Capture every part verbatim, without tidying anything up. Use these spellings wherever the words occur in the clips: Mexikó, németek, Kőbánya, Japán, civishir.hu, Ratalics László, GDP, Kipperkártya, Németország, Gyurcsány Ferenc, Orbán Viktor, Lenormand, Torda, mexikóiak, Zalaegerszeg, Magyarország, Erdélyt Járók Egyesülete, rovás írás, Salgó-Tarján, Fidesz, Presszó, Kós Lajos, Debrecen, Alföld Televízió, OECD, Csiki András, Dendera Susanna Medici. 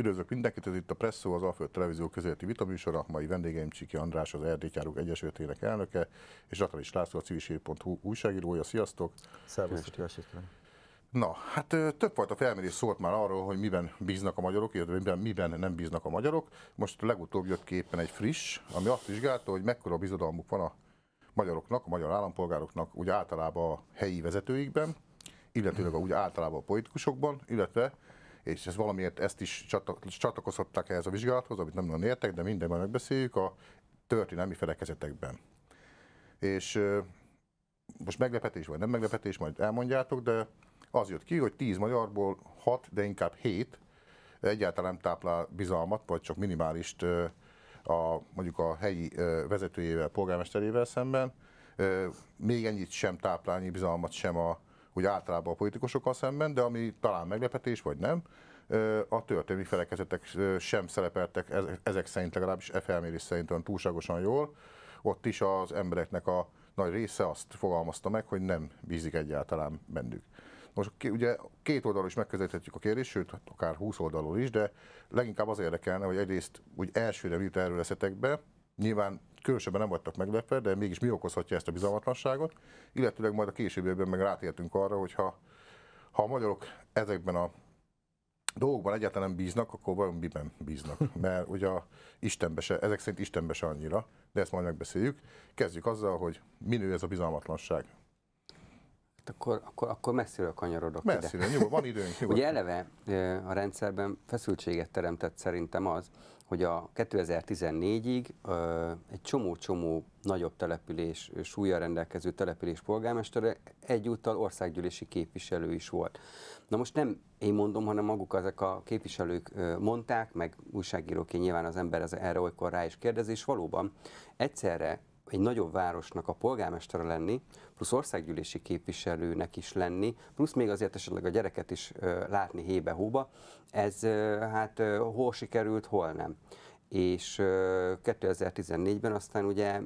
Üdvözlök mindenkit, ez itt a Presszó, az Alföld Televízió közéleti vitaműsora. Mai vendégeim Csiki András, az Erdélyt Járók Egyesületének elnöke, és Ratalics László, a civishir pont hu újságírója. Sziasztok! Szervusztok, jó estét kívánok! Na, hát többfajta felmérés szólt már arról, hogy miben bíznak a magyarok, illetve miben, miben nem bíznak a magyarok. Most legutóbb jött ki éppen egy friss, ami azt vizsgálta, hogy mekkora bizodalmuk van a magyaroknak, a magyar állampolgároknak úgy általában a helyi vezetőikben, illetőleg úgy általában a politikusokban, illetve és ez valamiért ezt is csatlakozhatták ehhez a vizsgálathoz, amit nem nagyon értek, de minden majd megbeszéljük, a történelmi felekezetekben. És most meglepetés vagy nem meglepetés, majd elmondjátok, de az jött ki, hogy tíz magyarból hat, de inkább hét egyáltalán nem táplál bizalmat, vagy csak minimálist a, mondjuk a helyi vezetőjével, polgármesterével szemben, még ennyit sem táplálni bizalmat sem a úgy általában a politikusokkal szemben, de ami talán meglepetés, vagy nem, a történelmi felekezetek sem szerepeltek, ezek szerint legalábbis e felmérés szerint olyan túlságosan jól. Ott is az embereknek a nagy része azt fogalmazta meg, hogy nem bízik egyáltalán bennük. Most ugye két oldalról is megközelíthetjük a kérdést, sőt, akár húsz oldalról is, de leginkább az érdekelne, hogy egyrészt úgy elsőre mi jut erről eszetekbe, nyilván különösebben nem vagytak meglepve, de mégis mi okozhatja ezt a bizalmatlanságot, illetőleg majd a későbbiekben meg rátértünk arra, hogy ha, ha a magyarok ezekben a dolgokban egyáltalán nem bíznak, akkor vajon miben bíznak, mert ugye a Istenbe se, ezek szerint Istenbe se annyira, de ezt majd megbeszéljük. Kezdjük azzal, hogy minő ez a bizalmatlanság. Akkor, akkor, akkor messziről kanyarodok Messziről, ide. Nyugod, van időnk. Nyugod. Ugye eleve a rendszerben feszültséget teremtett szerintem az, hogy a kétezer-tizennégyig egy csomó-csomó nagyobb település, súllyal rendelkező település polgármestere egyúttal országgyűlési képviselő is volt. Na most nem én mondom, hanem maguk ezek a képviselők mondták, meg újságíróként nyilván az ember az erre olykor rá is kérdezi, és valóban egyszerre egy nagyobb városnak a polgármestere lenni, plusz országgyűlési képviselőnek is lenni, plusz még azért esetleg a gyereket is ö, látni hébe-hóba, ez ö, hát ö, hol sikerült, hol nem. És ö, kétezer-tizennégyben aztán ugye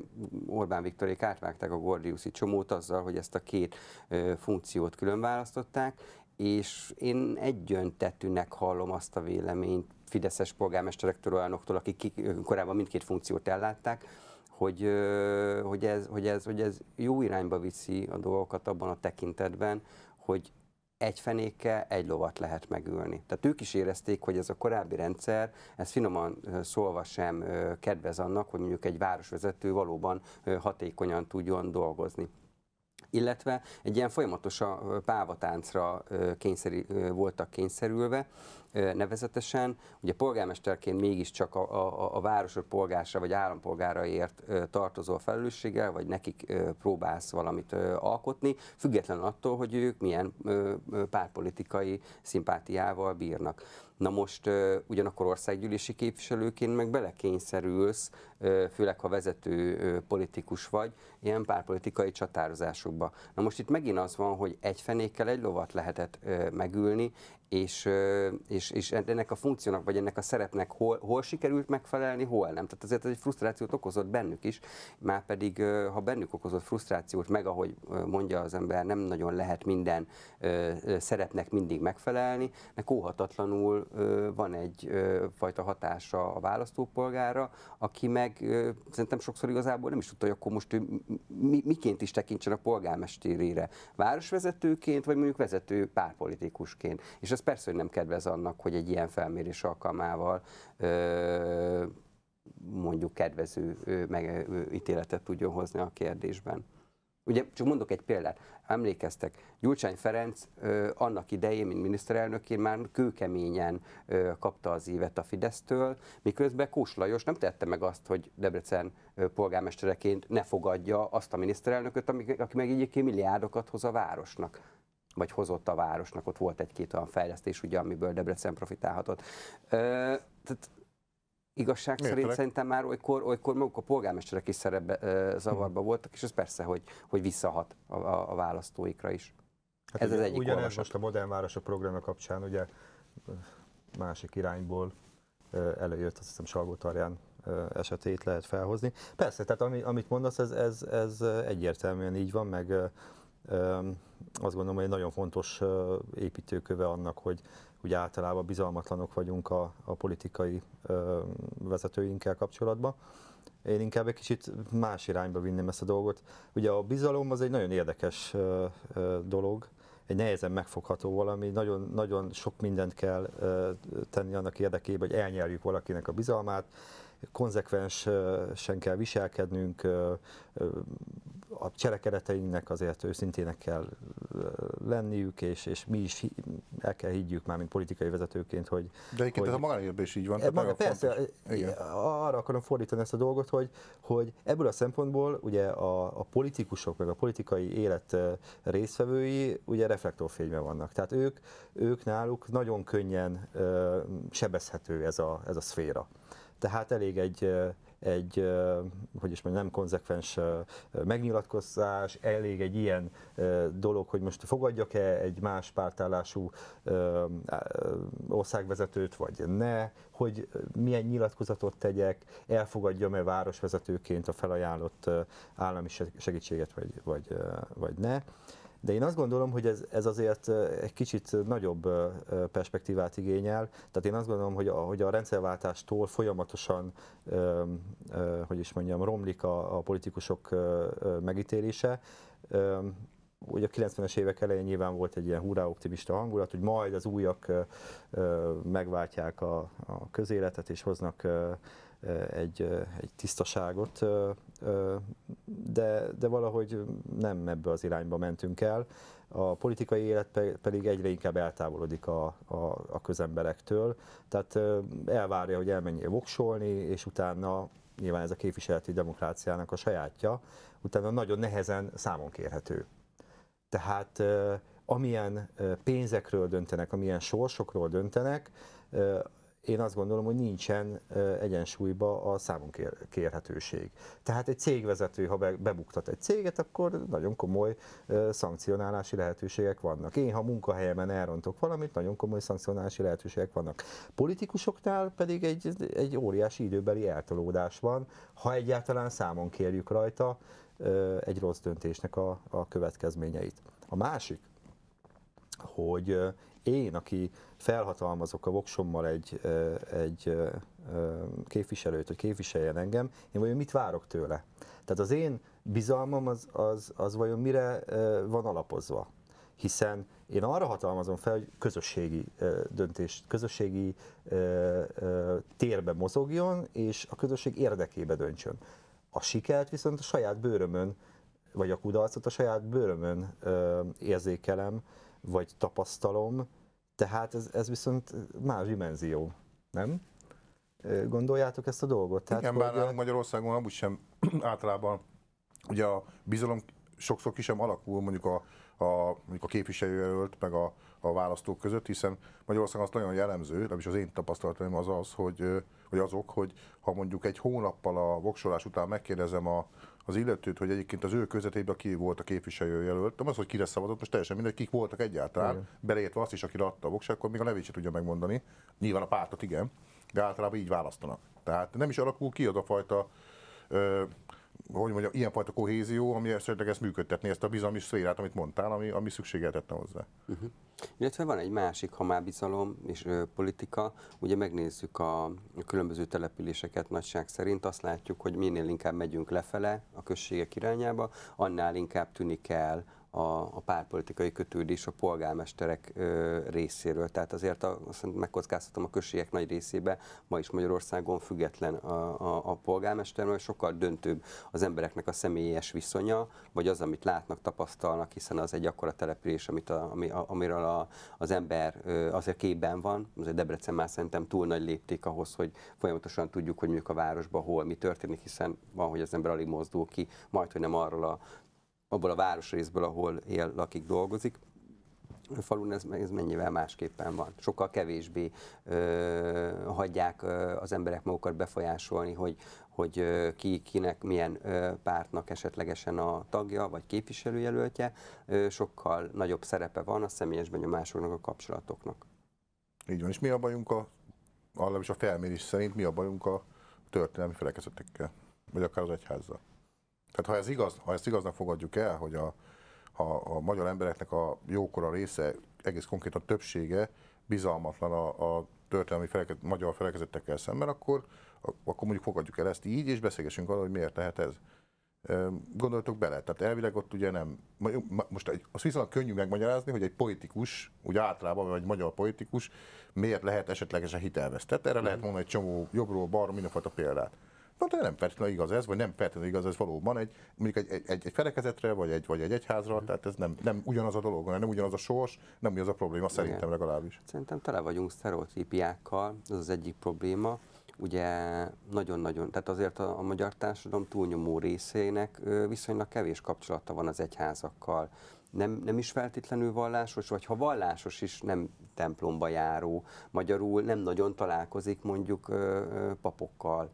Orbán Viktorék átvágták a gordiuszi csomót azzal, hogy ezt a két ö, funkciót külön választották, és én egyöntetűnek hallom azt a véleményt fideszes polgármesterektől, olyanoktól, akik korábban mindkét funkciót ellátták, Hogy, hogy, ez, hogy, ez, hogy ez jó irányba viszi a dolgokat abban a tekintetben, hogy egy fenékkel egy lovat lehet megülni. Tehát ők is érezték, hogy ez a korábbi rendszer, ez finoman szólva sem kedvez annak, hogy mondjuk egy városvezető valóban hatékonyan tudjon dolgozni. Illetve egy ilyen folyamatos a pávatáncra kényszerű, voltak kényszerülve, nevezetesen, ugye polgármesterként mégiscsak a, a, a városok polgársa vagy állampolgáraért tartozó felelősséggel, vagy nekik próbálsz valamit alkotni, függetlenül attól, hogy ők milyen pártpolitikai szimpátiával bírnak. Na most ugyanakkor országgyűlési képviselőként meg belekényszerülsz, főleg ha vezető politikus vagy, ilyen pártpolitikai csatározásokba. Na most itt megint az van, hogy egy fenékkel egy lovat lehetett megülni, És, és, és ennek a funkciónak, vagy ennek a szerepnek hol, hol sikerült megfelelni, hol nem. Tehát azért ez egy frusztrációt okozott bennük is, már pedig ha bennük okozott frusztrációt, meg ahogy mondja az ember, nem nagyon lehet minden szerepnek mindig megfelelni, nek óhatatlanul van egyfajta hatása a választópolgára, aki meg szerintem sokszor igazából nem is tudta, hogy akkor most ő mi, miként is tekintsen a polgármesterére. Városvezetőként, vagy mondjuk vezető pártpolitikusként. És ez persze, hogy nem kedvez annak, hogy egy ilyen felmérés alkalmával ö, mondjuk kedvező ö, meg, ö, ítéletet tudjon hozni a kérdésben. Ugye, csak mondok egy példát, emlékeztek, Gyurcsány Ferenc ö, annak idején, mint miniszterelnökén már kőkeményen ö, kapta az ívet a Fidesztől, miközben Kós Lajos nem tette meg azt, hogy Debrecen ö, polgármestereként ne fogadja azt a miniszterelnököt, aki, aki meg egyébként milliárdokat hoz a városnak. Vagy hozott a városnak, ott volt egy-két olyan fejlesztés, ugye, amiből Debrecen profitálhatott. Ö, tehát igazság Miért szerint leg? Szerintem már olykor, olykor maguk a polgármesterek is szerepbe, ö, zavarba hmm. voltak, és ez persze, hogy, hogy visszahat a, a, a választóikra is. Hát ez ugye, az egyik Ugyanez most a Modern Városok programja kapcsán, ugye másik irányból előjött, azt hiszem, Salgó-Tarján esetét lehet felhozni. Persze, tehát ami, amit mondasz, ez, ez, ez egyértelműen így van, meg azt gondolom, hogy egy nagyon fontos építőköve annak, hogy ugye általában bizalmatlanok vagyunk a, a politikai vezetőinkkel kapcsolatban. Én inkább egy kicsit más irányba vinném ezt a dolgot. Ugye a bizalom az egy nagyon érdekes dolog, egy nehezen megfogható valami, nagyon, nagyon sok mindent kell tenni annak érdekében, hogy elnyerjük valakinek a bizalmát, konzekvensen kell viselkednünk, a cselekedeteinknek azért őszintének kell lenniük, és, és mi is el kell higgyük már, mint politikai vezetőként, hogy... De egyébként ez a magánéletben is így van. Maga, persze, arra akarom fordítani ezt a dolgot, hogy, hogy ebből a szempontból ugye a, a politikusok, meg a politikai élet résztvevői ugye reflektorfényben vannak. Tehát ők, ők náluk nagyon könnyen sebezhető ez a, ez a szféra. Tehát elég egy, egy, hogy is mondjam, nem konzekvens megnyilatkozás, elég egy ilyen dolog, hogy most fogadjak-e egy más pártállású országvezetőt, vagy ne, hogy milyen nyilatkozatot tegyek, elfogadjam-e városvezetőként a felajánlott állami segítséget, vagy, vagy, vagy ne. De én azt gondolom, hogy ez, ez azért egy kicsit nagyobb perspektívát igényel. Tehát én azt gondolom, hogy a, hogy a rendszerváltástól folyamatosan, hogy is mondjam, romlik a, a politikusok megítélése. Ugye a kilencvenes évek elején nyilván volt egy ilyen hurrá optimista hangulat, hogy majd az újak megváltják a, a közéletet és hoznak egy, egy tisztaságot, de, de valahogy nem ebbe az irányba mentünk el. A politikai élet pedig egyre inkább eltávolodik a, a, a közemberektől, tehát elvárja, hogy elmenjél voksolni, és utána nyilván ez a képviseleti demokráciának a sajátja, utána nagyon nehezen számon kérhető. Tehát amilyen pénzekről döntenek, amilyen sorsokról döntenek, én azt gondolom, hogy nincsen egyensúlyba a számon kérhetőség. Tehát egy cégvezető, ha bebuktat egy céget, akkor nagyon komoly szankcionálási lehetőségek vannak. Én, ha munkahelyemen elrontok valamit, nagyon komoly szankcionálási lehetőségek vannak. Politikusoknál pedig egy, egy óriási időbeli eltolódás van, ha egyáltalán számon kérjük rajta egy rossz döntésnek a, a következményeit. A másik, hogy én, aki felhatalmazok a voksommal egy, egy képviselőt, hogy képviseljen engem, én vajon mit várok tőle? Tehát az én bizalmam az, az, az vajon mire van alapozva? Hiszen én arra hatalmazom fel, hogy közösségi döntést, közösségi térbe mozogjon, és a közösség érdekébe döntsön. A sikert viszont a saját bőrömön, vagy a kudarcot a saját bőrömön érzékelem, vagy tapasztalom, tehát ez, ez viszont más dimenzió, nem? Gondoljátok ezt a dolgot? Tehát, igen, bár hogy... Magyarországon amúgy sem általában ugye a bizalom sokszor ki sem alakul mondjuk a, a, a képviselőjelölt meg a, a választók között, hiszen Magyarországon az nagyon jellemző, nem is az én tapasztalatom az az, hogy, hogy azok, hogy ha mondjuk egy hónappal a voksolás után megkérdezem a az illetőt, hogy egyébként az ő közvetében ki volt a képviselőjelölt, nem az, hogy kire szavazott, most teljesen mindegy, kik voltak egyáltalán, beleértve azt is, akire adta a voksát, akkor még a nevét sem tudja megmondani. Nyilván a pártot igen, de általában így választanak. Tehát nem is alakul ki az a fajta, ö, hogy mondjam, ilyenfajta kohézió, ami esetleg ezt működtetni, ezt a bizalmi szférát, amit mondtál, ami, ami szükségeltetne hozzá. Uh-huh. Illetve van egy másik, ha már bizalom és ö, politika, ugye megnézzük a, a különböző településeket nagyság szerint, azt látjuk, hogy minél inkább megyünk lefele a községek irányába, annál inkább tűnik el a, a pártpolitikai kötődés a polgármesterek ö, részéről. Tehát azért a, azt megkockáztatom, a községek nagy részébe ma is Magyarországon független a, a, a polgármester, mert sokkal döntőbb az embereknek a személyes viszonya, vagy az, amit látnak, tapasztalnak, hiszen az egy akkora település, amit a, ami, a, amiről A, az ember azért képben van, azért Debrecen már szerintem túl nagy lépték ahhoz, hogy folyamatosan tudjuk, hogy mondjuk a városban hol mi történik, hiszen van, hogy az ember alig mozdul ki, majd, hogy nem arról a, abból a városrészből, ahol él, lakik, dolgozik. A falun ez, ez mennyivel másképpen van. Sokkal kevésbé ö, hagyják ö, az emberek magukat befolyásolni, hogy, hogy ö, ki, kinek, milyen ö, pártnak esetlegesen a tagja vagy képviselőjelöltje. Ö, sokkal nagyobb szerepe van a személyes benyomásoknak, a kapcsolatoknak. Így van, és mi a bajunk, a, legalábbis a felmérés szerint, mi a bajunk a történelmi felekezetekkel, vagy akár az egyházzal? Tehát ha ez igaz, ha ezt igaznak fogadjuk el, hogy a ha a magyar embereknek a jókora része, egész konkrétan a többsége bizalmatlan a, a történelmi feleke, magyar felekezettekkel szemben, akkor, akkor mondjuk fogadjuk el ezt így, és beszélgessünk arra, hogy miért lehet ez. Gondoltok bele, tehát elvileg ott ugye nem, most azt viszont könnyű megmagyarázni, hogy egy politikus, úgy általában, vagy egy magyar politikus, miért lehet esetlegesen hitelvesztett. Erre mm. lehet mondani egy csomó jobbról, balra, mindenfajta példát. Na, de nem feltétlenül igaz ez, vagy nem feltétlenül igaz ez valóban egy, mondjuk egy, egy, egy felekezetre, vagy egy, vagy egy egyházra, mm. tehát ez nem, nem ugyanaz a dolog, nem ugyanaz a sors, nem ugyanaz a probléma, szerintem igen. legalábbis. Szerintem tele vagyunk sztereotípiákkal, ez az egyik probléma. Ugye nagyon-nagyon, tehát azért a, a magyar társadalom túlnyomó részének viszonylag kevés kapcsolata van az egyházakkal. Nem, nem is feltétlenül vallásos, vagy ha vallásos is, nem templomba járó, magyarul nem nagyon találkozik mondjuk papokkal.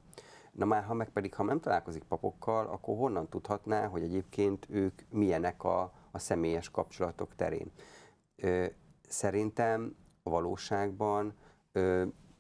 Na már, ha meg pedig, ha nem találkozik papokkal, akkor honnan tudhatná, hogy egyébként ők milyenek a, a személyes kapcsolatok terén. Szerintem a valóságban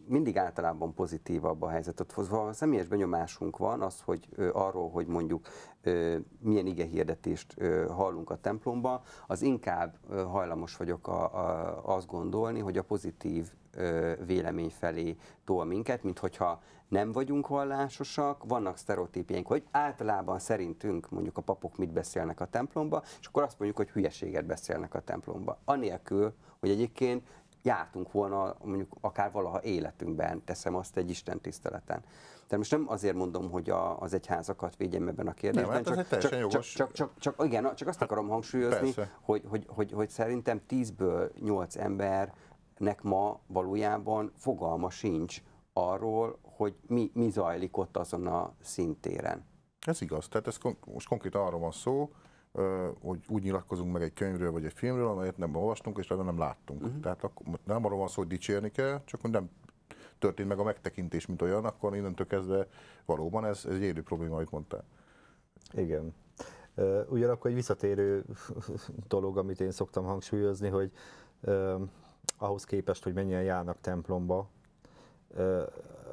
mindig általában pozitívabb a helyzet. Ott a személyes benyomásunk van az, hogy ö, arról, hogy mondjuk ö, milyen igehirdetést ö, hallunk a templomban, az inkább ö, hajlamos vagyok a, a, azt gondolni, hogy a pozitív ö, vélemény felé tol minket, mint hogyha nem vagyunk vallásosak, vannak sztereotípiánk, hogy általában szerintünk mondjuk a papok mit beszélnek a templomba, és akkor azt mondjuk, hogy hülyeséget beszélnek a templomba. Anélkül, hogy egyébként jártunk volna mondjuk akár valaha életünkben, teszem azt egy istentiszteleten. Tehát most nem azért mondom, hogy a, az egyházakat védjem ebben a kérdésben, nem, csak, csak, csak, csak, csak, csak, igen, csak azt hát, akarom hangsúlyozni, hogy, hogy, hogy, hogy szerintem tízből nyolc embernek ma valójában fogalma sincs arról, hogy mi, mi zajlik ott azon a szintéren. Ez igaz, tehát ez kon most konkrétan arról van szó, hogy úgy nyilatkozunk meg egy könyvről vagy egy filmről, amelyet nem olvastunk és nem láttunk. Uh-huh. Tehát nem arról van szó, hogy dicsérni kell, csak hogy nem történt meg a megtekintés, mint olyan, akkor innentől kezdve valóban ez, ez egy élő probléma, amit mondtál. Igen. Ugyanakkor egy visszatérő dolog, amit én szoktam hangsúlyozni, hogy eh, ahhoz képest, hogy mennyien járnak templomba, eh,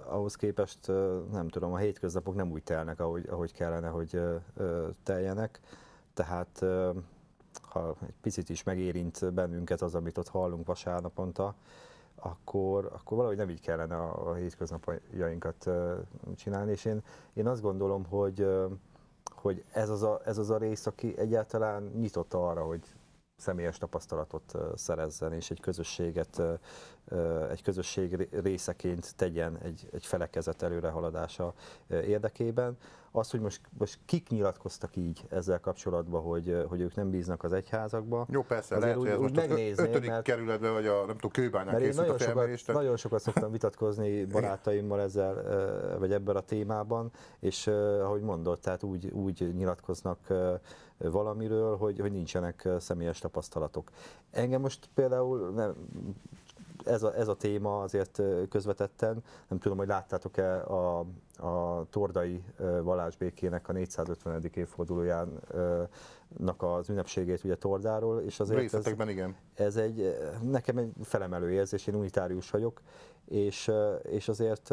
ahhoz képest, eh, nem tudom, a hétköznapok nem úgy telnek, ahogy, ahogy kellene, hogy eh, teljenek. Tehát ha egy picit is megérint bennünket az, amit ott hallunk vasárnaponta, akkor, akkor valahogy nem így kellene a, a hétköznapjainkat csinálni. És én, én azt gondolom, hogy, hogy ez, az a, ez az a rész, aki egyáltalán nyitott arra, hogy személyes tapasztalatot szerezzen, és egy közösséget, egy közösség részeként tegyen egy, egy felekezet előrehaladása érdekében. Az, hogy most, most kik nyilatkoztak így ezzel kapcsolatban, hogy, hogy ők nem bíznak az egyházakba. Jó, persze, azért lehet, úgy, hogy ez most ötödik kerületben, vagy a, nem tudom, Kőbányán készült a felmérés. Sokat, nagyon sokat szoktam vitatkozni barátaimmal ezzel, vagy ebben a témában, és ahogy mondod, tehát úgy, úgy nyilatkoznak valamiről, hogy, hogy nincsenek személyes tapasztalatok. Engem most például nem, ez, a, ez a téma azért közvetetten, nem tudom, hogy láttátok-e a, a Tordai Vallásbekének a négyszázötvenedik évfordulójának az ünnepségét ugye Tordáról, és azért ez, igen. ez egy, nekem egy felemelő érzés, én unitárius vagyok, és, és azért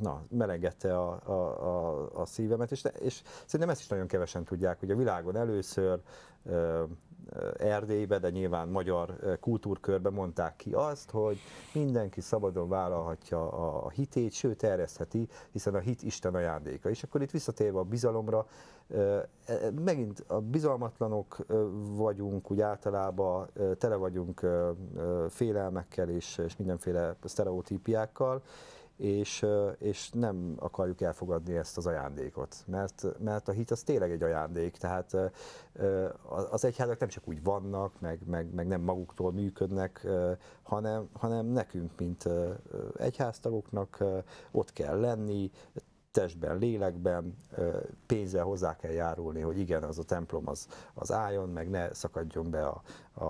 na, melengedte a, a, a, a szívemet, és, és szerintem ezt is nagyon kevesen tudják, hogy a világon először Erdélybe, de nyilván magyar kultúrkörben mondták ki azt, hogy mindenki szabadon vállalhatja a hitét, sőt terjesztheti, hiszen a hit Isten ajándéka. És akkor itt visszatérve a bizalomra, megint a bizalmatlanok vagyunk, úgy általában tele vagyunk félelmekkel és, és mindenféle sztereotípiákkal, és, és nem akarjuk elfogadni ezt az ajándékot, mert, mert a hit az tényleg egy ajándék, tehát az egyházak nem csak úgy vannak, meg, meg, meg nem maguktól működnek, hanem, hanem nekünk, mint egyháztagoknak ott kell lenni, testben, lélekben, pénzzel hozzá kell járulni, hogy igen, az a templom az, az álljon, meg ne szakadjon be a, a,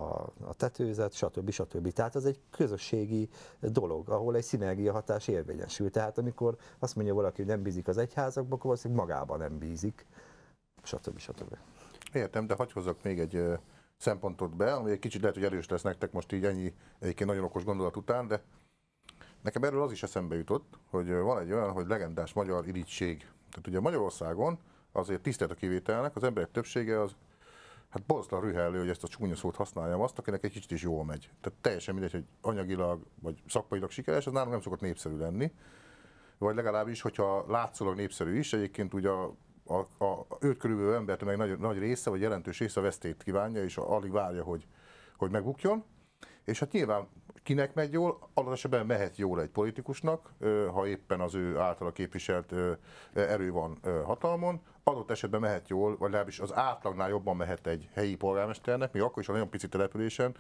a tetőzet, stb. stb. Tehát ez egy közösségi dolog, ahol egy szinergia hatás érvényesül. Tehát amikor azt mondja valaki, hogy nem bízik az egyházakba, akkor valószínűleg magában nem bízik, stb. stb. Értem, de hagyj hozzak még egy szempontot be, ami egy kicsit lehet, hogy erős lesz nektek most így ennyi, egyébként nagyon okos gondolat után, de nekem erről az is eszembe jutott, hogy van egy olyan, hogy legendás magyar irigység. Tehát ugye Magyarországon azért tisztelt a kivételnek, az emberek többsége az hát borzasztóan rühellő, hogy ezt a csúnya szót használjam, azt, akinek egy kicsit is jól megy. Tehát teljesen mindegy, hogy anyagilag vagy szakmailag sikeres, az nálunk nem szokott népszerű lenni. Vagy legalábbis, hogyha látszólag népszerű is, egyébként ugye a, a, a őt körülbelül embert meg nagy, nagy része, vagy jelentős része a vesztét kívánja, és alig várja, hogy, hogy megbukjon. És hát nyilván kinek megy jól, adott esetben mehet jól egy politikusnak, ha éppen az ő általa képviselt erő van hatalmon, adott esetben mehet jól, vagy legalábbis az átlagnál jobban mehet egy helyi polgármesternek, még akkor is, ha nagyon pici településen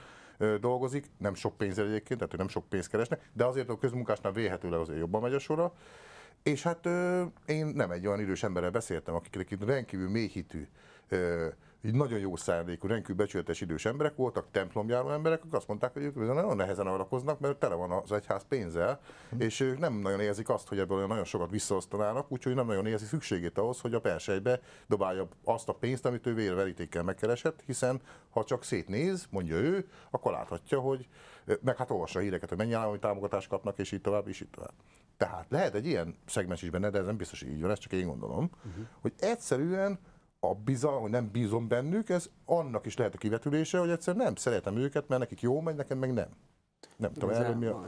dolgozik, nem sok pénzre egyébként, tehát nem sok pénzt keresnek, de azért a közmunkásnál vélhetőleg azért jobban megy a sora. És hát én nem egy olyan idős emberrel beszéltem, akik rendkívül mélyhitű, így nagyon jó szándékú, rendkívül becsületes idős emberek voltak, templomjáró emberek, akik azt mondták, hogy ők nagyon nehezen alakoznak, mert tele van az egyház pénzzel, mm. és ők nem nagyon érzik azt, hogy ebből nagyon sokat visszaosztanának, úgyhogy nem nagyon érzi szükségét ahhoz, hogy a persejbe dobálja azt a pénzt, amit ő vérverítékkel megkeresett, hiszen ha csak szétnéz, mondja ő, akkor láthatja, hogy meg hát olvassa a híreket, hogy mennyi állami támogatást kapnak, és így tovább, és így tovább. Tehát lehet egy ilyen szegmens is benne, de ez nem biztos, hogy így van, ezt csak én gondolom, mm-hmm. hogy egyszerűen a bizalom, hogy nem bízom bennük, ez annak is lehet a kivetülése, hogy egyszerűen nem szeretem őket, mert nekik jó megy, nekem meg nem. Nem tudom, erről mi a...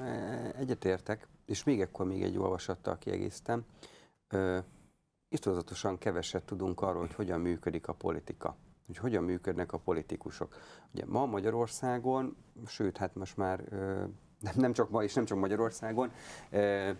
Egyetértek, és még ekkor még egy olvasattal kiegésztem. Istozatosan keveset tudunk arról, hogy hogyan működik a politika, hogy hogyan működnek a politikusok. Ugye ma Magyarországon, sőt, hát most már ö, nem csak ma és nem csak Magyarországon, ö,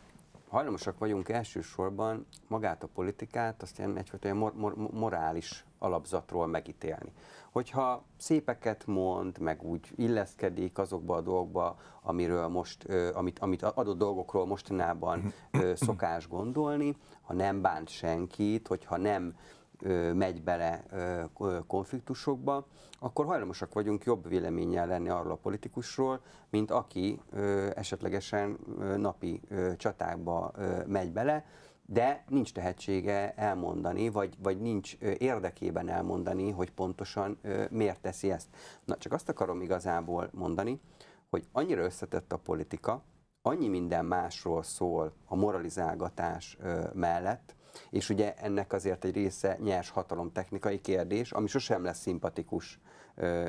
hajlamosak vagyunk elsősorban magát a politikát, azt ilyen egyfajta mor mor morális alapzatról megítélni. Hogyha szépeket mond, meg úgy illeszkedik azokba a dolgokba, amiről most, amit, amit adott dolgokról mostanában szokás gondolni, ha nem bánt senkit, hogyha nem megy bele konfliktusokba, akkor hajlamosak vagyunk jobb véleménnyel lenni arról a politikusról, mint aki esetlegesen napi csatákba megy bele, de nincs tehetsége elmondani, vagy, vagy nincs érdekében elmondani, hogy pontosan miért teszi ezt. Na, csak azt akarom igazából mondani, hogy annyira összetett a politika, annyi minden másról szól a moralizálgatás mellett, és ugye ennek azért egy része nyers hatalomtechnikai kérdés, ami sosem lesz szimpatikus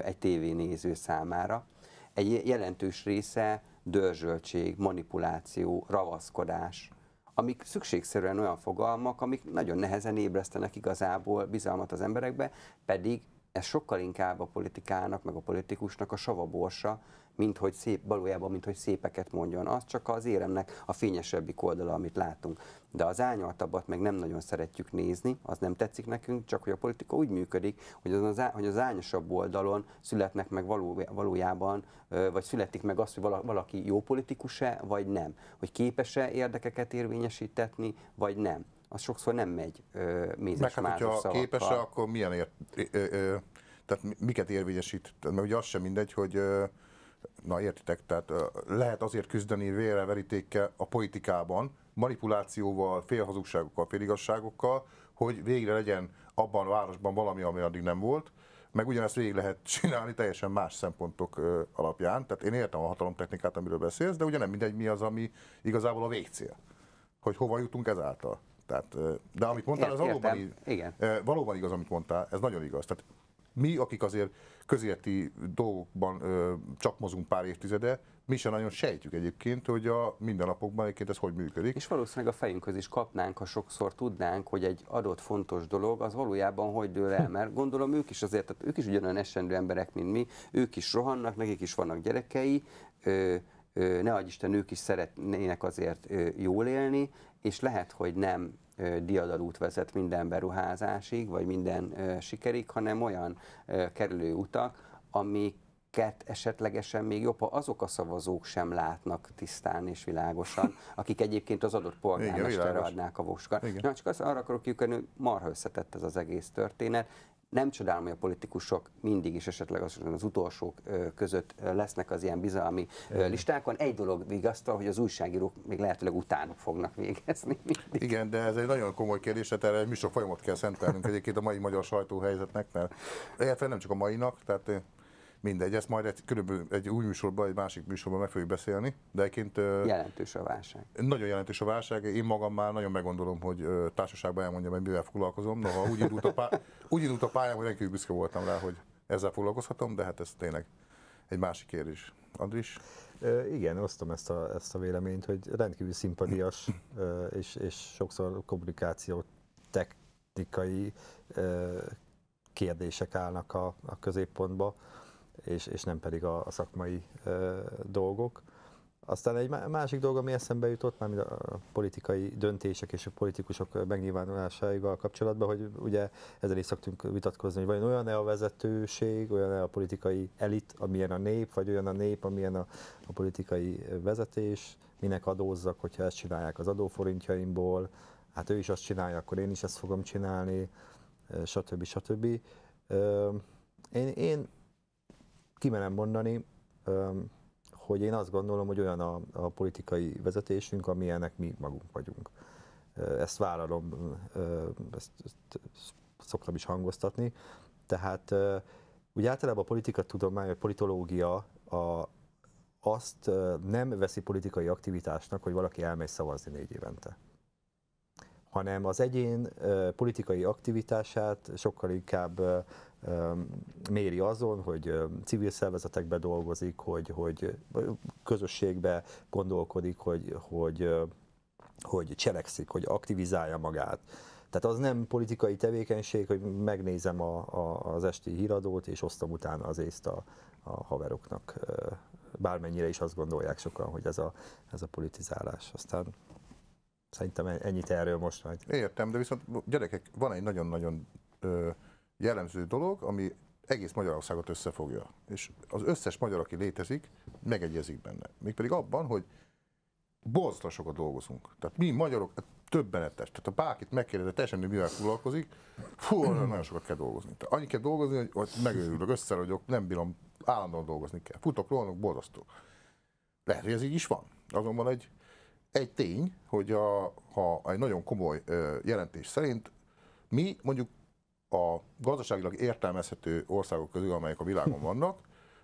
egy tévénéző számára. Egy jelentős része dörzsöltség, manipuláció, ravaszkodás, amik szükségszerűen olyan fogalmak, amik nagyon nehezen ébresztenek igazából bizalmat az emberekbe, pedig ez sokkal inkább a politikának, meg a politikusnak a savaborsa, mint hogy szép, valójában, mint hogy szépeket mondjon. Az csak az éremnek a fényesebbik oldala, amit látunk. De az árnyaltabbat meg nem nagyon szeretjük nézni, az nem tetszik nekünk, csak hogy a politika úgy működik, hogy az, hogy az árnyasabb oldalon születnek meg való, valójában, vagy születik meg az, hogy valaki jó politikus-e, vagy nem. Hogy képes-e érdekeket érvényesítetni, vagy nem. Az sokszor nem megy mézes hát, másos szavakkal. Képes-e, akkor milyen ért... Ö, ö, ö, tehát miket érvényesít? Mert ugye az sem mindegy, hogy... Ö, na értitek, tehát lehet azért küzdeni vérverítékkel a politikában, manipulációval, félhazugságokkal, féligazságokkal, hogy végre legyen abban a városban valami, ami addig nem volt, meg ugyanezt végig lehet csinálni teljesen más szempontok alapján. Tehát én értem a hatalomtechnikát, amiről beszélsz, de ugye nem mindegy, mi az, ami igazából a végcél, hogy hova jutunk ezáltal. Tehát, de amit mondtál, ez valóban, valóban igaz, amit mondtál, ez nagyon igaz. Tehát mi, akik azért közéleti dolgokban ö, csak mozgunk pár évtizede, mi sem nagyon sejtjük egyébként, hogy a mindennapokban egyébként ez hogy működik. És valószínűleg a fejünkhöz is kapnánk, ha sokszor tudnánk, hogy egy adott fontos dolog az valójában hogy dől el, mert gondolom ők is azért, tehát ők is ugyanolyan esendő emberek, mint mi, ők is rohannak, nekik is vannak gyerekei, ö, ö, ne adj Isten, ők is szeretnének azért ö, jól élni, és lehet, hogy nem diadalút vezet minden beruházásig, vagy minden uh, sikerig, hanem olyan uh, kerülő utak, amiket esetlegesen még jobb, ha azok a szavazók sem látnak tisztán és világosan, akik egyébként az adott polgármesterre adnák a voksukat. Na, csak az, arra akarok kiukadni, hogy marha összetett ez az egész történet. Nem csodálom, hogy a politikusok mindig is esetleg az utolsók között lesznek az ilyen bizalmi listákon. Egy dolog vigasztal, hogy az újságírók még lehetőleg utánuk fognak végezni. Mindig. Igen, de ez egy nagyon komoly kérdés, tehát erre egy műsor folyamot kell szentelnünk egyébként a mai magyar sajtóhelyzetnek, mert egyáltalán nem csak a mainak, tehát mindegy, ezt majd egy, körülbelül egy új műsorban, egy másik műsorban meg fogjuk beszélni, de egyébként... Jelentős a válság. Nagyon jelentős a válság, én magam már nagyon meggondolom, hogy társaságban elmondjam, hogy mivel foglalkozom, noha úgy indult a pályám, hogy rendkívül büszke voltam rá, hogy ezzel foglalkozhatom, de hát ez tényleg egy másik kérdés. Andris? E, igen, osztom ezt a, ezt a véleményt, hogy rendkívül szimpatias és, és sokszor kommunikáció technikai kérdések állnak a, a középpontba, és, és nem pedig a, a szakmai dolgok. Aztán egy másik dolog, ami eszembe jutott, mármint a politikai döntések és a politikusok megnyilvánulásaival kapcsolatban, hogy ugye ezzel is szoktunk vitatkozni, hogy vajon olyan-e a vezetőség, olyan-e a politikai elit, amilyen a nép, vagy olyan a nép, amilyen a, a politikai vezetés, minek adózzak, hogyha ezt csinálják az adóforintjaimból, hát ő is azt csinálja, akkor én is ezt fogom csinálni, stb. stb. Én, én kimerem mondani, hogy én azt gondolom, hogy olyan a, a politikai vezetésünk, amilyenek mi magunk vagyunk. Ezt vállalom, ezt, ezt szoktam is hangoztatni. Tehát úgy általában a politikatudomány, vagy politológia a, azt nem veszi politikai aktivitásnak, hogy valaki elmegy szavazni négy évente, hanem az egyén politikai aktivitását sokkal inkább méri azon, hogy civil szervezetekbe dolgozik, hogy, hogy közösségbe gondolkodik, hogy, hogy, hogy cselekszik, hogy aktivizálja magát. Tehát az nem politikai tevékenység, hogy megnézem a, a, az esti híradót, és osztom utána az észt a, a haveroknak. Bármennyire is azt gondolják sokan, hogy ez a, ez a politizálás. Aztán szerintem ennyit erről most majd. Értem, de viszont gyerekek, van egy nagyon-nagyon jellemző dolog, ami egész Magyarországot összefogja. És az összes magyar, aki létezik, megegyezik benne. Mégpedig abban, hogy borzasztóan sokat dolgozunk. Tehát mi magyarok többenetes. Tehát ha bárkit megkérdezett, teljesen mivel foglalkozik, fú, nagyon sokat kell dolgozni. Tehát annyit kell dolgozni, hogy megőrülök, összeragyok, nem bírom, állandóan dolgozni kell. Futok, rohanok, borzasztó. Lehet, hogy ez így is van. Azonban egy, egy tény, hogy a, ha egy nagyon komoly jelentés szerint mi mondjuk a gazdaságilag értelmezhető országok közül, amelyek a világon vannak,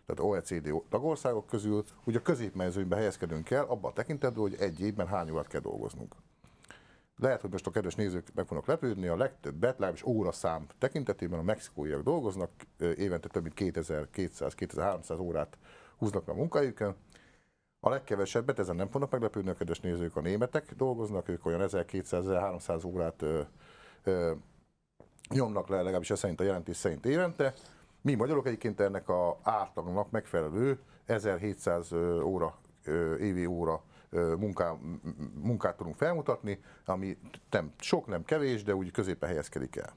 tehát o e cé dé tagországok közül, ugye a középmezőnyben helyezkedünk el, abban a tekintetben, hogy egy évben hány órát kell dolgoznunk. Lehet, hogy most a kedves nézők meg fognak lepődni, a legtöbbet, legalábbis óraszám tekintetében a mexikóiak dolgoznak, évente több mint kétezer-kétszáz kétezer-háromszáz órát húznak a munkájukon. A legkevesebbet, ezen nem fognak meglepődni a kedves nézők, a németek dolgoznak, ők olyan ezerkétszáz ezerháromszáz órát ö, ö, nyomnak le, legalábbis ez szerint a jelentés szerint évente. Mi magyarok egyébként ennek az átlagnak megfelelő ezerhétszáz óra, évi óra munká, munkát tudunk felmutatni, ami nem sok, nem kevés, de úgy középen helyezkedik el.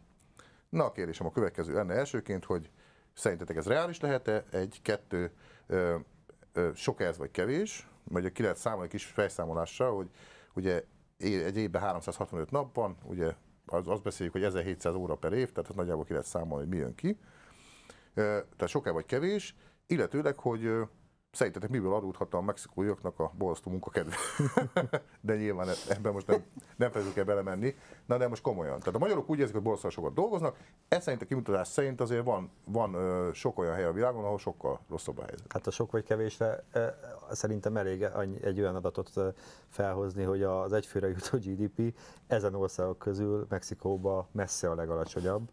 Na, a kérdésem a következő lenne elsőként, hogy szerintetek ez reális lehet-e? Egy, kettő, ö, ö, sok ez vagy kevés? Vagy ki lehet számolni egy kis fejszámolással, hogy ugye egy évben háromszázhatvanöt nap van, ugye Az, azt beszéljük, hogy ezerhétszáz óra per év, tehát nagyjából ki lehet számolni, hogy mi jön ki. Tehát sok-e vagy kevés, illetőleg, hogy szerintetek miből adódhat a mexikóiaknak a borzasztó munkakedve. De nyilván ebben most nem, nem felül kell belemenni. Na de most komolyan. Tehát a magyarok úgy érzik, hogy borzasztó sokat dolgoznak. Ez szerint a kimutatás szerint azért van, van sok olyan hely a világon, ahol sokkal rosszabb a helyzet. Hát a sok vagy kevésre szerintem elég egy olyan adatot felhozni, hogy az egyfőre jutó gé dé pé ezen országok közül Mexikóba messze a legalacsonyabb.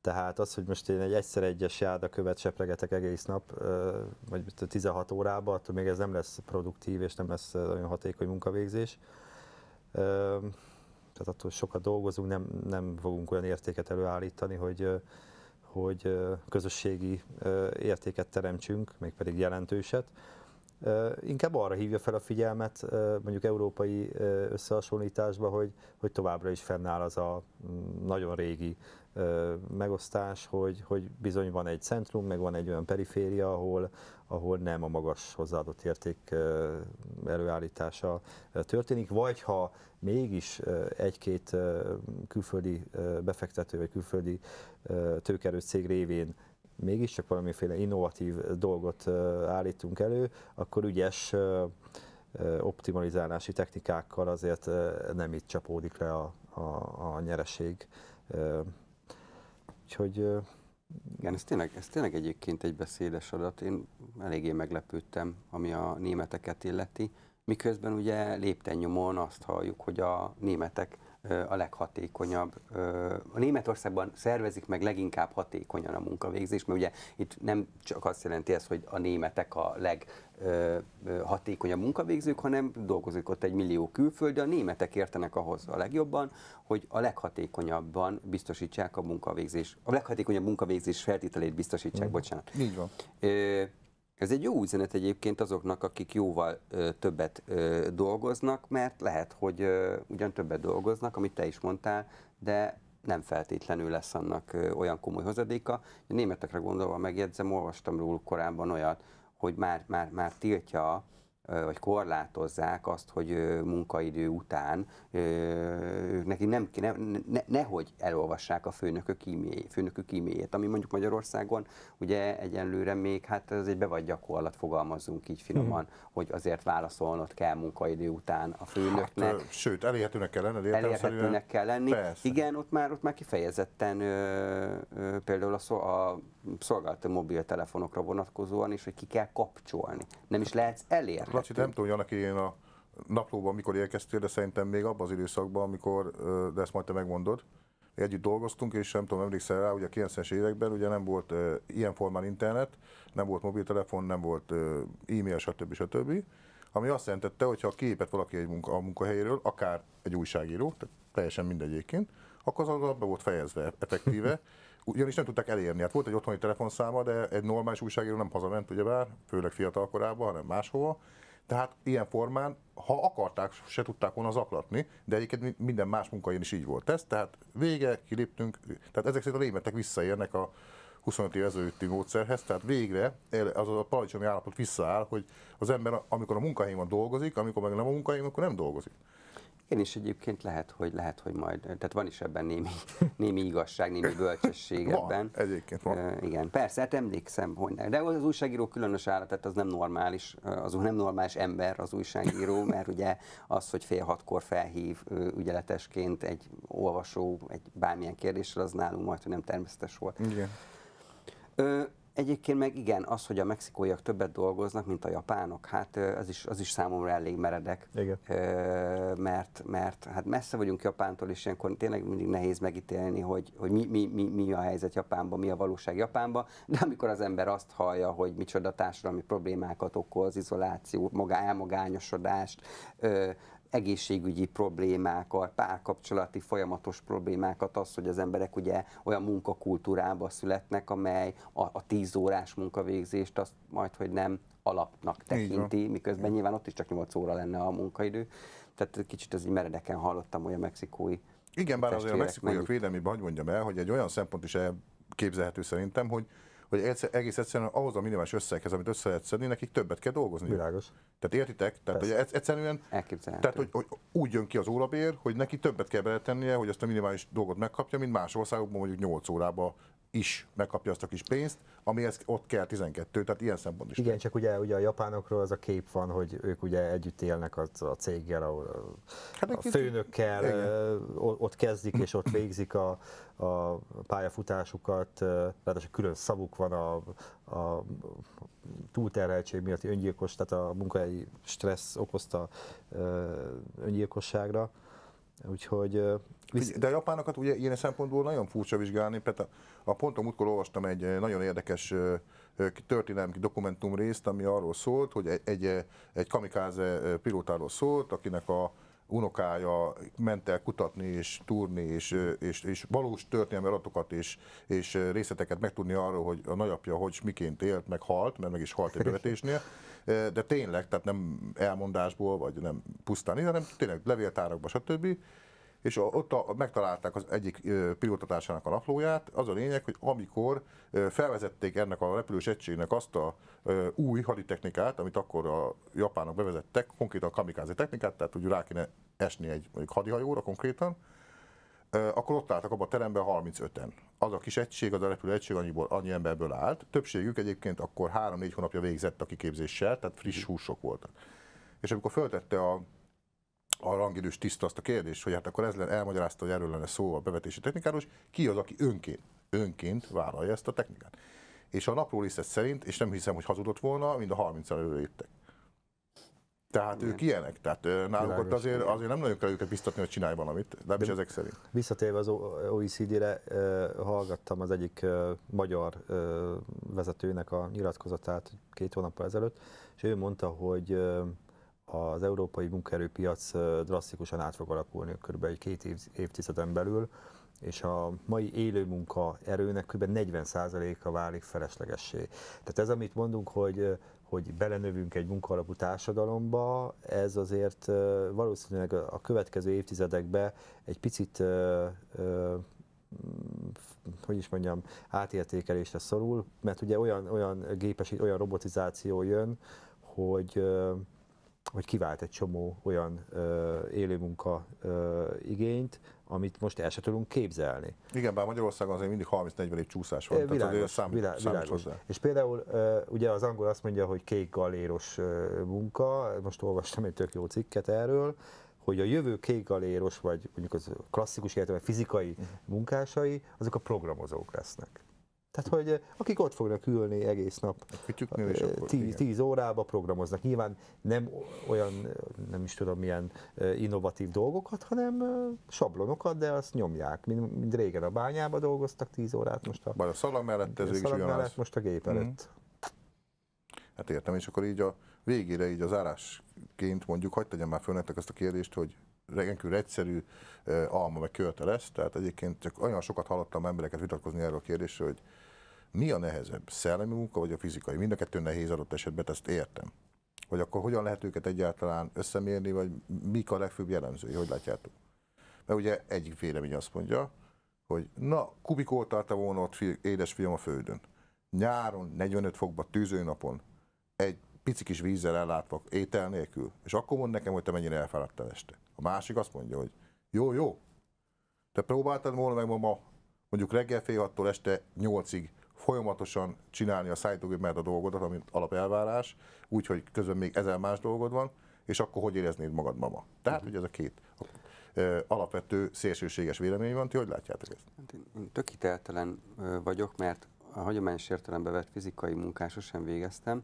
Tehát az, hogy most én egy egyszer egyes járdakövet seplegetek egész nap, vagy tizenhat órában, attól még ez nem lesz produktív és nem lesz olyan hatékony munkavégzés. Tehát attól sokat dolgozunk, nem, nem fogunk olyan értéket előállítani, hogy, hogy közösségi értéket teremtsünk, mégpedig jelentőset. Inkább arra hívja fel a figyelmet, mondjuk európai összehasonlításba, hogy, hogy továbbra is fennáll az a nagyon régi megosztás, hogy, hogy bizony van egy centrum, meg van egy olyan periféria, ahol, ahol nem a magas hozzáadott érték előállítása történik, vagy ha mégis egy-két külföldi befektető vagy külföldi tőkerő cég révén mégiscsak valamiféle innovatív dolgot állítunk elő, akkor ügyes optimalizálási technikákkal azért nem itt csapódik le a, a, a nyereség. Úgyhogy... Igen, ez tényleg, ez tényleg egyébként egy beszédes adat. Én eléggé meglepődtem, ami a németeket illeti. Miközben ugye lépten nyomon azt halljuk, hogy a németek a leghatékonyabb. A Németországban szervezik meg leginkább hatékonyan a munkavégzés, mert ugye itt nem csak azt jelenti ez, hogy a németek a leghatékonyabb munkavégzők, hanem dolgozik ott egy millió külföld, de a németek értenek ahhoz a legjobban, hogy a leghatékonyabban biztosítsák a munkavégzés, a leghatékonyabb munkavégzés feltételét biztosítsák, mm. bocsánat. Így van. Ez egy jó üzenet egyébként azoknak, akik jóval ö, többet ö, dolgoznak, mert lehet, hogy ö, ugyan többet dolgoznak, amit te is mondtál, de nem feltétlenül lesz annak ö, olyan komoly hozadéka. A németekre gondolva megjegyzem, olvastam róluk korábban olyat, hogy már, már, már tiltja, ö, vagy korlátozzák azt, hogy ö, munkaidő után ö, neki nem, ne, ne, nehogy elolvassák a főnökök e-mail, főnökök e-mailjét, ami mondjuk Magyarországon ugye egyenlőre még, hát ez egy bevált gyakorlat, fogalmazzunk így finoman, hmm. hogy azért válaszolnod kell munkaidő után a főnöknek. Hát, sőt, elérhetőnek kell lenni. Elérhetőnek kell lenni. Persze. Igen, ott már, ott már kifejezetten ö, ö, például a, szó, a szolgáltató mobiltelefonokra vonatkozóan is, hogy ki kell kapcsolni. Nem is lehetsz elérhető. Lacsi, nem tudom, hogy annak én a naplóban mikor érkeztél, de szerintem még abban az időszakban, amikor, de ezt majd te megmondod, együtt dolgoztunk, és nem tudom, emlékszel rá, ugye a kilencvenes években ugye nem volt e, ilyen formán internet, nem volt mobiltelefon, nem volt e-mail, stb. Stb. Ami azt jelentette, hogy ha kiépett valaki egy munka, a munkahelyéről, akár egy újságíró, tehát teljesen mindegy egyébként, akkor az be volt fejezve effektíve, ugyanis nem tudták elérni. Hát volt egy otthoni telefonszáma, de egy normális újságíró nem hazament, ugyebár, főleg fiatal korában, hanem máshova. Tehát ilyen formán, ha akarták, se tudták volna zaklatni, de egyébként minden más munkahelyen is így volt ez. Tehát vége, kiléptünk, tehát ezek szerint a németek visszaérnek a huszonöt év ezelőtti módszerhez, tehát végre az a paradicsomi állapot visszaáll, hogy az ember, amikor a munkahelyen dolgozik, amikor meg nem a munkahelyen, akkor nem dolgozik. Én is egyébként lehet, hogy lehet, hogy majd, tehát van is ebben némi, némi igazság, némi bölcsesség ebben. Van, egyébként van. E, igen, persze, hát emlékszem, hogy nem. De az újságíró különös állat, tehát az nem normális, az nem normális ember az újságíró, mert ugye az, hogy fél hatkor felhív ügyeletesként egy olvasó, egy bármilyen kérdésre, az nálunk majd, hogy nem természetes volt. Igen. E, Egyébként meg igen, az, hogy a mexikóiak többet dolgoznak, mint a japánok, hát az is, az is számomra elég meredek, igen. mert, mert hát messze vagyunk Japántól, és ilyenkor tényleg mindig nehéz megítélni, hogy, hogy mi, mi, mi, mi a helyzet Japánban, mi a valóság Japánban, de amikor az ember azt hallja, hogy micsoda társadalmi problémákat okoz, izoláció, magá, elmagányosodást, egészségügyi problémákat, párkapcsolati folyamatos problémákat, az, hogy az emberek ugye olyan munkakultúrába születnek, amely a, a tíz órás munkavégzést azt majd, hogy nem alapnak tekinti, miközben nyilván ott is csak nyolc óra lenne a munkaidő. Tehát kicsit ez így meredeken hallottam, hogy a mexikói. Igen, bár azért a mexikóiak védelmében, hogy mondjam el, hogy egy olyan szempont is elképzelhető szerintem, hogy hogy egész egyszerűen ahhoz a minimális összeghez, amit össze lehet szedni, nekik többet kell dolgozni. Világos. Tehát értitek? Tehát hogy egyszerűen tehát, hogy, hogy úgy jön ki az órabér, hogy neki többet kell beletennie, hogy azt a minimális dolgot megkapja, mint más országokban mondjuk nyolc órában is megkapja azt a kis pénzt, amihez ott kell tizenkettő, tehát ilyen szempont is. Igen, csak ugye, ugye a japánokról az a kép van, hogy ők ugye együtt élnek a, a céggel, a, hát a főnökkel, így, ott kezdik és ott végzik a, a pályafutásukat, ráadásul külön szavuk van a, a túlterheltség miatt öngyilkos, tehát a munkahelyi stressz okozta öngyilkosságra. Úgyhogy, visz... De a japánokat ugye ilyen szempontból nagyon furcsa vizsgálni, például a ponton múltkor olvastam egy nagyon érdekes történelmi dokumentum részt, ami arról szólt, hogy egy, egy, egy kamikáze pilótáról szólt, akinek a unokája ment el kutatni és túrni, és, és, és valós történelmi adatokat és, és részleteket megtudni arról, hogy a nagyapja hogy miként élt, meg halt, mert meg is halt egy bevetésnél, de tényleg, tehát nem elmondásból, vagy nem pusztán, hanem tényleg levéltárakba, stb. És ott a, megtalálták az egyik pilótatásának a naplóját. Az a lényeg, hogy amikor felvezették ennek a repülős egységnek azt a új haditechnikát, amit akkor a japánok bevezettek, konkrétan a kamikáze technikát, tehát úgy rá kéne esni egy mondjuk hadihajóra konkrétan, akkor ott álltak abban a teremben harmincöten. Az a kis egység, az a repülő egység annyiból, annyi emberből állt. Többségük egyébként akkor három-négy hónapja végzett a kiképzéssel, tehát friss húsok voltak. És amikor föltette a a rangidős tiszt azt a kérdést, hogy hát akkor ez elmagyarázta, hogy erről lenne szó a bevetési technikáról, és ki az, aki önként, önként vállalja ezt a technikát. És a naplólisztet szerint, és nem hiszem, hogy hazudott volna, mind a harmincan előre jöttek. Tehát ők ilyenek, tehát náluk ott azért, azért nem nagyon kell őket biztatni, hogy csinálj valamit, de nem is ezek szerint. Visszatérve az o e cé dére, hallgattam az egyik magyar vezetőnek a nyilatkozatát két hónappal ezelőtt, és ő mondta, hogy az európai munkaerőpiac drasztikusan át fog alakulni körülbelül két év, évtizeden belül, és a mai élő munkaerőnek kb. negyven százaléka válik feleslegessé. Tehát ez, amit mondunk, hogy, hogy belenövünk egy munkahalapú társadalomba, ez azért valószínűleg a következő évtizedekben egy picit, hogy is mondjam, átértékelésre szorul, mert ugye olyan, olyan gépesít, olyan robotizáció jön, hogy hogy kivált egy csomó olyan ö, élő munka ö, igényt, amit most el sem tudunk képzelni. Igen, bár Magyarországon azért mindig harminc-negyven év csúszás van, világos, tehát azért számít, világos, számít világos. Hozzá. És például ö, ugye az angol azt mondja, hogy kék galéros ö, munka, most olvastam egy tök jó cikket erről, hogy a jövő kékgaléros, vagy mondjuk az klasszikus életben fizikai munkásai, azok a programozók lesznek. Tehát, hogy akik ott fognak ülni egész nap, tíz órába programoznak. Nyilván nem olyan, nem is tudom milyen innovatív dolgokat, hanem sablonokat, de azt nyomják. Mind, mind régen a bányába dolgoztak tíz órát, most a, a szalag mellett, ez a szalag mellett most a gép előtt. Mm. Hát értem, és akkor így a végére, így a zárásként mondjuk, hagyd tegyem már föl nektek azt a kérdést, hogy regenkül egyszerű alma meg költe lesz, tehát egyébként csak olyan sokat hallottam embereket vitatkozni erről a kérdésről, hogy mi a nehezebb, szellemi munka vagy a fizikai? Mind a kettő nehéz adott esetben, ezt értem. Hogy akkor hogyan lehet őket egyáltalán összemérni, vagy mik a legfőbb jellemzői, hogy látjátok? Mert ugye egyik vélemény azt mondja, hogy na, kubikoltálta volna ott édesfiam a földön. Nyáron, negyvenöt fokban, tűzőnapon, egy pici kis vízzel ellátva, étel nélkül, és akkor mond nekem, hogy te mennyire elfáradtál este. A másik azt mondja, hogy jó, jó, te próbáltad volna meg ma mondjuk reggel fél hattól este nyolcig folyamatosan csinálni a szájtógépmert a dolgodat, ami alapelvárás, úgyhogy közben még ezer más dolgod van, és akkor hogy éreznéd magad mama? Tehát ugye ez a két alapvető szélsőséges vélemény van, ti hogy látjátok ezt? Én tök hiteltelen vagyok, mert a hagyományos értelembe vett fizikai munkát sosem végeztem.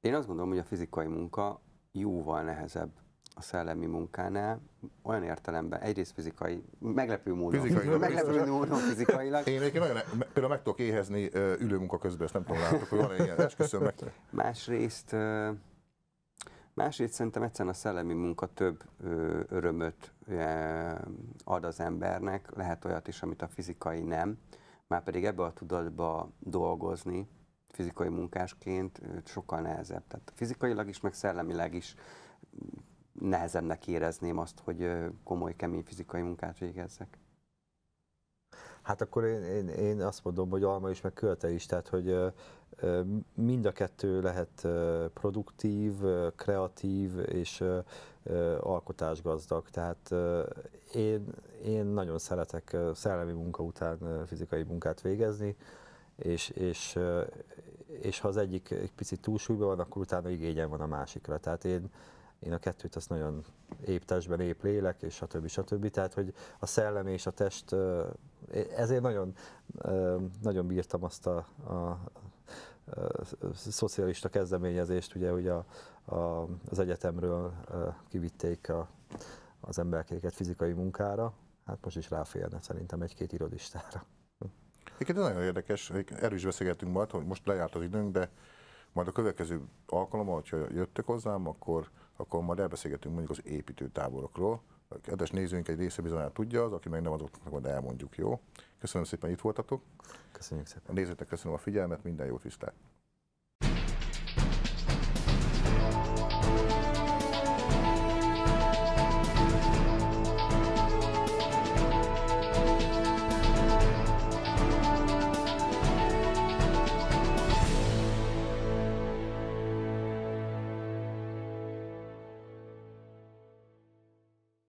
Én azt gondolom, hogy a fizikai munka jóval nehezebb a szellemi munkánál, olyan értelemben, egyrészt fizikai, meglepő módon, fizikailag, meglepő módon fizikailag. Én egyébként nagyon, például meg tudok éhezni ülőmunka közben, ezt nem tudom, látok, hogy van ilyen, esküszöm meg. Másrészt, másrészt szerintem egyszerűen a szellemi munka több örömöt ad az embernek, lehet olyat is, amit a fizikai nem, már pedig ebbe a tudatba dolgozni fizikai munkásként sokkal nehezebb. Tehát fizikailag is, meg szellemileg is nehezebbnek érezném azt, hogy komoly, kemény fizikai munkát végezzek. Hát akkor én, én, én azt mondom, hogy alma is, meg költe is, tehát hogy mind a kettő lehet produktív, kreatív és alkotásgazdag. Tehát én, én nagyon szeretek szellemi munka után fizikai munkát végezni, és, és, és ha az egyik egy picit túlsúlyban van, akkor utána igényem van a másikra. Tehát én Én a kettőt azt nagyon épp testben, épp lélek, és stb. stb. Tehát, hogy a szellem és a test, ezért nagyon, nagyon bírtam azt a, a, a, a szocialista kezdeményezést, ugye, hogy a, a, az egyetemről kivitték a, az emberkéket fizikai munkára, hát most is ráférne szerintem egy-két irodistára. Egyébként nagyon érdekes, erről is beszélgetünk majd, hogy most lejárt az időnk, de majd a következő alkalommal, hogyha jöttök hozzám, akkor, akkor majd elbeszélgetünk mondjuk az építőtáborokról. A kedves nézőink egy része bizonyára tudja, az, aki meg nem, azoknak majd elmondjuk, jó? Köszönöm szépen, itt voltatok. Köszönjük szépen. A nézőknek köszönöm a figyelmet, minden jót, viszlát!